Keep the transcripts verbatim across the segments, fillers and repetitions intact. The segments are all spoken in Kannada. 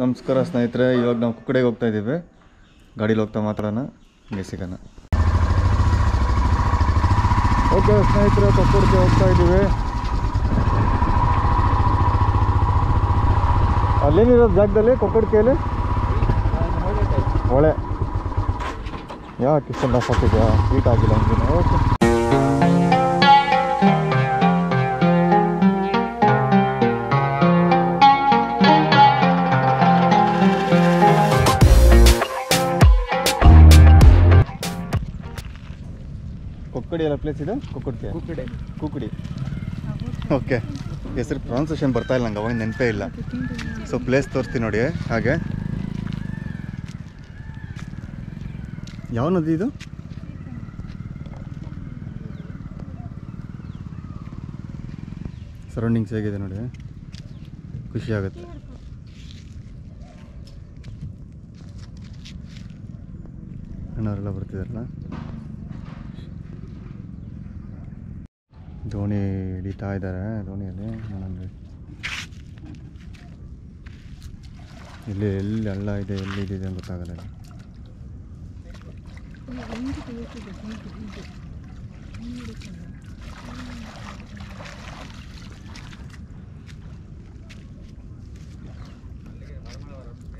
ನಮಸ್ಕಾರ ಸ್ನೇಹಿತರೆ, ಇವಾಗ ನಾವು ಕುಕ್ಕಡೆಗೆ ಹೋಗ್ತಾ ಇದ್ದೀವಿ. ಗಾಡಿಲಿ ಹೋಗ್ತಾ ಮಾತ್ರನ ಹೀಗೆ ಸಿಗೋಣ. ಓಕೆ ಸ್ನೇಹಿತರೆ, ಕುಕ್ಕಡೆಗೆ ಹೋಗ್ತಾ ಇದ್ದೀವಿ. ಅಲ್ಲೇನಿರೋ ಜಾಗದಲ್ಲಿ ಕುಕ್ಕಡಿಕೆಯಲ್ಲಿ ಹೊಳೆ ಯಾಕೆ ಇಷ್ಟೆಲ್ಲ ಸಾಕಿದೆಯಾ, ಹೀಟ್ ಆಗಿಲ್ಲ ಅಂದಿನ. ಓಕೆ, ಕುಕ್ಕಡಿ ಎಲ್ಲ ಪ್ಲೇಸ್ ಇದೆ. ಕುಕ್ಕಡಿ ಕುಕ್ಕಡಿ ಕುಕ್ಕಡಿ ಓಕೆ. ಹೆಸರು ಪ್ರೊನೌನ್ಸೇಷನ್ ಬರ್ತಾ ಇಲ್ಲ ನಂಗೆ, ಅವಾಗ ನೆನಪೇ ಇಲ್ಲ. ಸೊ ಪ್ಲೇಸ್ ತೋರಿಸ್ತೀನಿ ನೋಡಿ. ಹಾಗೆ ಯಾವ ನದಿ ಇದು? ಸರೌಂಡಿಂಗ್ಸ್ ಹೇಗಿದೆ ನೋಡಿ, ಖುಷಿ ಆಗುತ್ತೆ. ಅಣ್ಣವರೆಲ್ಲ ಬರ್ತಿದಾರಲ್ಲ. ದೋಣಿ ಹಿಡಿತಾ ಇದ್ದಾರೆ, ದೋಣಿಯಲ್ಲಿ ನೋಡೋಣ. ಇಲ್ಲಿ ಎಲ್ಲಿ ಹಳ್ಳ ಇದೆ, ಎಲ್ಲಿದೆ ಅಂತ ಗೊತ್ತಾಗಲ್ಲ.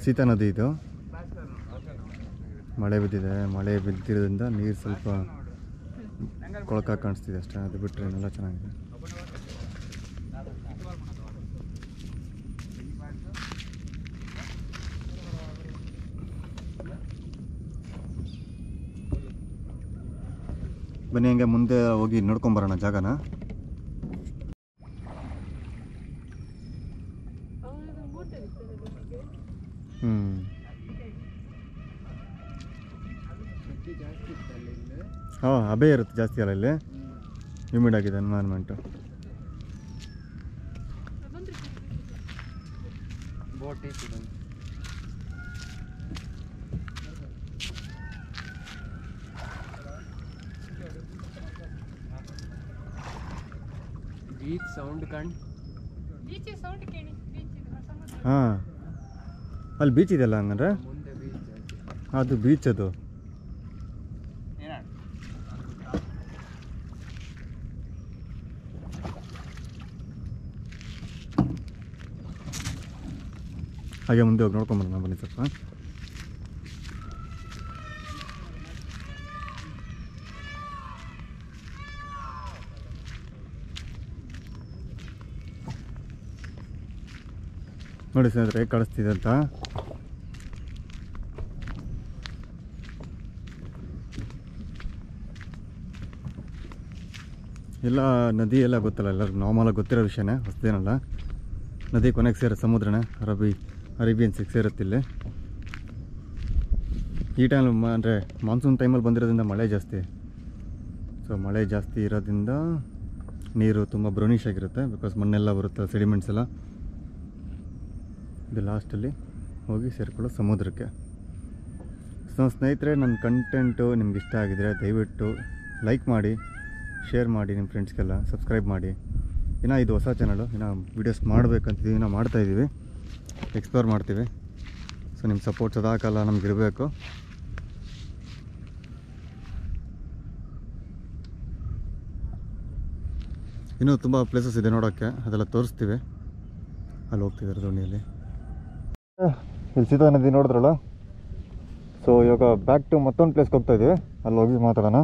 ಸೀತಾ ನದಿ ಇದು. ಮಳೆ ಬಿದ್ದಿದೆ, ಮಳೆ ಬಿದ್ದಿರೋದ್ರಿಂದ ನೀರು ಸ್ವಲ್ಪ ಕೊಳಕ ಕಾಣಿಸ್ತಿದೆ ಅಷ್ಟೇ. ಅದು ಬಿಟ್ಟರೆ ಎಲ್ಲ ಚೆನ್ನಾಗಿದೆ. ಬನ್ನಿ ಹಂಗೆ ಮುಂದೆ ಹೋಗಿ ನೋಡ್ಕೊಂಬರೋಣ ಜಾಗನ. ಹ್ಞೂ, ಹಾಂ ಅಬೇ ಇರುತ್ತೆ ಜಾಸ್ತಿ ಅಲ್ಲ, ಇಲ್ಲಿ ಹ್ಯೂಮಿಡ್ ಆಗಿದೆ ಎನ್ವೈರ್ಮೆಂಟು. ಹಾಂ, ಅಲ್ಲಿ ಬೀಚ್ ಇದೆಯಲ್ಲ ಹಂಗಂದ್ರೆ ಅದು ಬೀಚ್. ಅದು ಹಾಗೆ ಮುಂದೆ ಹೋಗಿ ನೋಡ್ಕೊಂಬರೋಣ ಬನ್ನಿ ಸ್ವಲ್ಪ. ನೋಡಿ ಸ್ನೇಹಿತರೆ ಹೇಗೆ ಕಾಣಿಸ್ತಿದೆ ಅಂತ. ಎಲ್ಲ ನದಿ ಎಲ್ಲ ಗೊತ್ತಲ್ಲ, ಎಲ್ಲರೂ ನಾರ್ಮಲಾಗಿ ಗೊತ್ತಿರೋ ವಿಷಯನೇ, ಹೊಸದೇನಲ್ಲ. ನದಿ ಕೊನೆಗೆ ಸೇರೋ ಸಮುದ್ರನೇ, ಅರಬ್ಬಿ ಅರೇಬಿಯನ್ ಸಿಕ್ಸ್ ಇರುತ್ತೆ ಇಲ್ಲಿ. ಈ ಟೈಮ್ ಅಂದರೆ ಮಾನ್ಸೂನ್ ಟೈಮಲ್ಲಿ ಬಂದಿರೋದ್ರಿಂದ ಮಳೆ ಜಾಸ್ತಿ. ಸೊ ಮಳೆ ಜಾಸ್ತಿ ಇರೋದ್ರಿಂದ ನೀರು ತುಂಬ ಬ್ರೌನಿಶ್ ಆಗಿರುತ್ತೆ, ಬಿಕಾಸ್ ಮಣ್ಣೆಲ್ಲ ಬರುತ್ತೆ, ಸೆಡಿಮೆಂಟ್ಸ್ ಎಲ್ಲ. ಇದು ಲಾಸ್ಟಲ್ಲಿ ಹೋಗಿ ಸೇರಿಕೊಳ್ಳೋ ಸಮುದ್ರಕ್ಕೆ. ಸೊ ಸ್ನೇಹಿತರೆ, ನನ್ನ ಕಂಟೆಂಟು ನಿಮ್ಗೆ ಇಷ್ಟ ಆಗಿದರೆ ದಯವಿಟ್ಟು ಲೈಕ್ ಮಾಡಿ, ಶೇರ್ ಮಾಡಿ, ನಿಮ್ಮ ಫ್ರೆಂಡ್ಸ್ಗೆಲ್ಲ ಸಬ್ಸ್ಕ್ರೈಬ್ ಮಾಡಿ. ಇನ್ನೂ ಇದು ಹೊಸ ಚಾನಲು, ಇನ್ನೂ ವೀಡಿಯೋಸ್ ಮಾಡಬೇಕಂತಿದ್ದೀವಿ, ಇನ್ನೂ ಮಾಡ್ತಾಯಿದ್ದೀವಿ, ಎಕ್ಸ್ಪ್ಲೋರ್ ಮಾಡ್ತೀವಿ. ಸೊ ನಿಮ್ಮ ಸಪೋರ್ಟ್ ಸದಾಕಾಲ ನಮಗಿರಬೇಕು. ಇನ್ನೂ ತುಂಬ ಪ್ಲೇಸಸ್ ಇದೆ ನೋಡೋಕ್ಕೆ, ಅದೆಲ್ಲ ತೋರಿಸ್ತೀವಿ. ಅಲ್ಲಿ ಹೋಗ್ತಿದ್ದಾರೆ ದೋಣಿಯಲ್ಲಿ. ಇಲ್ಲಿ ಸೀತಾ ನದಿ ನೋಡಿದ್ರಲ್ಲ. ಸೊ ಇವಾಗ ಬ್ಯಾಕ್ ಟು ಮತ್ತೊಂದು ಪ್ಲೇಸ್ಗೆ ಹೋಗ್ತಾ ಇದ್ದೀವಿ, ಅಲ್ಲಿ ಹೋಗಿ ಮಾತಾಡೋಣ.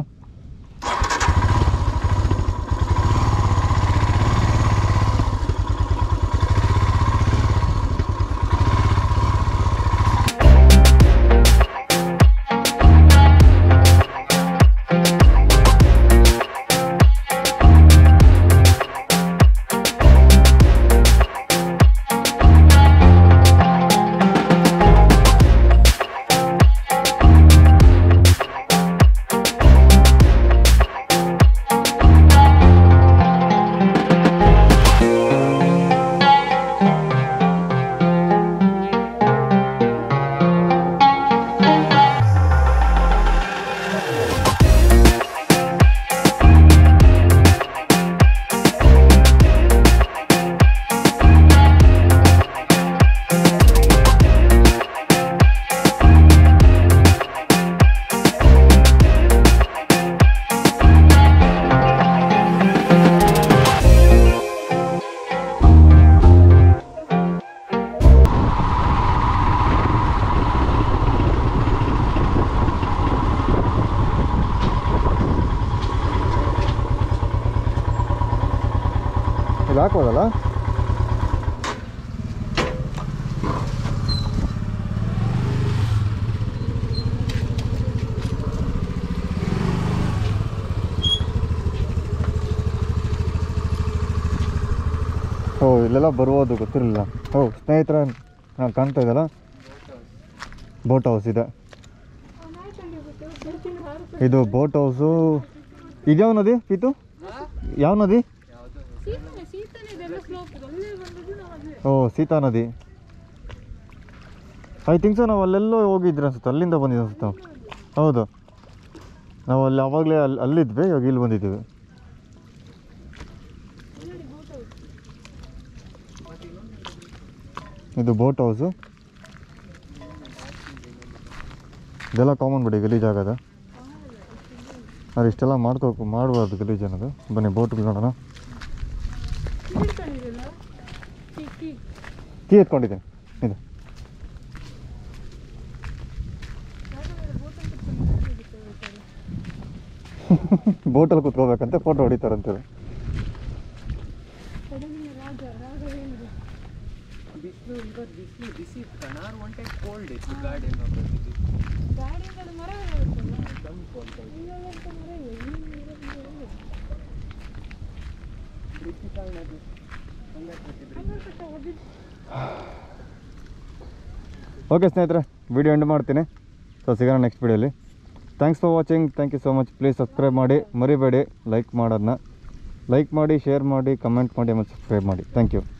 ಹಾಕ್ಬೋದಲ್ಲ. ಓ ಇಲ್ಲೆಲ್ಲ ಬರ್ಬೋದು, ಗೊತ್ತಿರಲಿಲ್ಲ. ಓ ಸ್ನೇಹಿತರ ನಾನು ಕಾಣ್ತಾ ಇದ್ದಲ್ಲ, ಬೋಟ್ ಹೌಸ್ ಇದೆ. ಇದು ಬೋಟ್ ಹೌಸು. ಇದು ಯಾವ ನದಿ ಪೀತು? ಯಾವ ನದಿ? ಓ ಸೀತಾ ನದಿ. ಐ ಥಿಂಕ್ ಸೊ ನಾವು ಅಲ್ಲೆಲ್ಲೋ ಹೋಗಿದ್ರೆ ಅನ್ಸುತ್ತೆ, ಅಲ್ಲಿಂದ ಬಂದಿದ್ದು ಅನ್ಸುತ್ತೆ. ಹೌದು, ನಾವು ಅಲ್ಲಿ ಆವಾಗಲೇ ಅಲ್ಲಿ ಅಲ್ಲಿದ್ವಿ, ಇವಾಗ ಇಲ್ಲಿ ಬಂದಿದ್ದೀವಿ. ಇದು ಬೋಟ್ ಹೌಸು. ಇದೆಲ್ಲ ಕಾಮನ್ ಬಿಡಿ, ಗಲೀಜಾಗದ ಅದು ಇಷ್ಟೆಲ್ಲ ಮಾಡ್ಕೋ ಮಾಡಬಾರ್ದು ಗಲೀಜ್ ಅನ್ನೋದು. ಬನ್ನಿ ಬೋಟ್ಗಳು ನೋಡೋಣ. ಕೀ ಎತ್ಕೊಂಡಿದ್ದೀನಿ ಇದು. ಬೋಟಲ್ಲಿ ಕುತ್ಕೋಬೇಕಂತೆ, ಫೋಟೋ ಹೊಡಿತಾರಂತೇಳಿ. ಓಕೆ ಸ್ನೇಹಿತರೆ, ವಿಡಿಯೋ ಎಂಡ್ ಮಾಡ್ತೀನಿ. ಸೊ ಸಿಗೋಣ ನೆಕ್ಸ್ಟ್ ವಿಡಿಯೋಲಿ. Thanks for watching. Thank you so much. Please subscribe ಮಾಡಿ, ಮರಿಬೇಡಿ ಲೈಕ್ ಮಾಡೋದನ್ನ. ಲೈಕ್ ಮಾಡಿ, ಶೇರ್ ಮಾಡಿ, ಕಮೆಂಟ್ ಮಾಡಿ, ಮತ್ತು ಸಬ್ಸ್ಕ್ರೈಬ್ ಮಾಡಿ. Thank you.